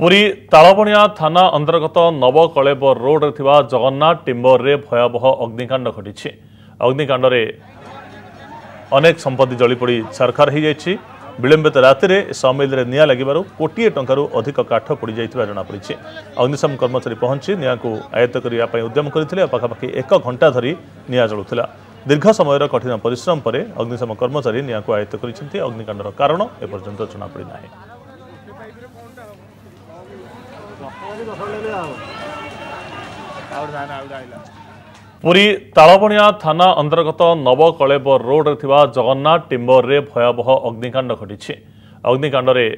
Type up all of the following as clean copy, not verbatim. पुरी तालबणिया थाना अंतर्गत नवकलेबर रोड रे जगन्नाथ टिम्बर रे भयावह अग्निकांड घटी। अग्निकांड रे अनेक संपत्ति जलीपोड़ छारखार हो जाएगी। विलंबित रातिर सामिल रे निया लगिबारु कोटिए टंकार अधिक काठ पोड़ जाइतिबा जणा पड़िछि। अग्निशम कर्मचारी पहुंची निया को आयत्त करिया पई उद्यम करथिले। पाखापाखि एक घंटा धरी निया जलुथिला। दीर्घ समय कठिन परिश्रम पर अग्निशम कर्मचारी निया को आयत्त करिसेंति। अग्निकांडर कारण एपर्यंत जणा पड़ि नाही। पुरी तालबणिया थाना अंतर्गत नवकलेबर रोड रे जगन्नाथ टिम्बर रे भयावह अग्निकांड घटी। अग्निकांड रे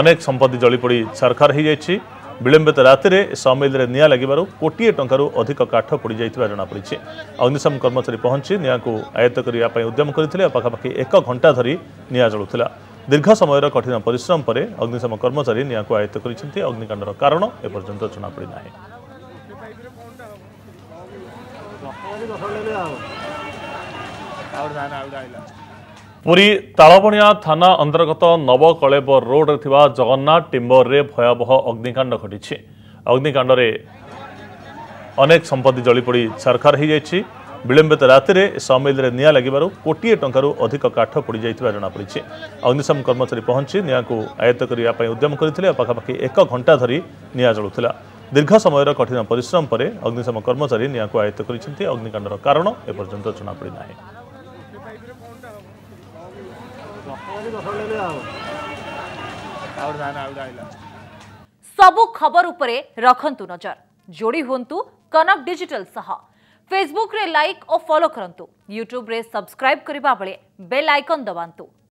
अनेक संपत्ति जलीपोड़ छारखार हो जाएगी। विलंबित रातिर सामिल रे निया लगिबारु कोटिए टंकार अधिक काठ पोड़ जाइतिबा जणा पड़िछि। अग्निशम कर्मचारी पहुंची निया को आयत्त करिया पई उद्यम करथिले। पाखापाखि एक घंटा धरी निया जलुथिला। दीर्घ समय कठिन परिश्रम पर अग्निशम कर्मचारी निया को आयत्त करिसेंति। अग्निकांडर कारण एपर्यंत जणा पड़ि नाही। पुरी तालबणिया थाना अंतर्गत नवकलेबर रोड रे जगन्नाथ टिम्बर रे भयावह अग्निकांड घटी। अग्निकांड रे अनेक संपत्ति जलीपोड़ छारखार हो जाएगी। विलंबित रातिर सामिल रे निया लगिबारु कोटिए टंकार अधिक काठ पोड़ जाइतिबा जणा पड़िछि। अग्निशम कर्मचारी पहुंची निया को आयत्त करिया पई उद्यम करथिले। पाखापाखि एक घंटा धरी निया जलुथिला। दीर्घ समय कठिन परिश्रम पर अग्निशम कर्मचारी निया को आयत्त करिसेंति। अग्निकांडर कारण एपर्यंत जणा पड़ि नाही। सबु खबर उपरे रखंतु नजर। जोड़ी होंतु कनक डिजिटल सह। फेसबुक रे लाइक और फॉलो करंतु। यूट्यूब रे सब्सक्राइब करिबा बेल आइकन दबांतु।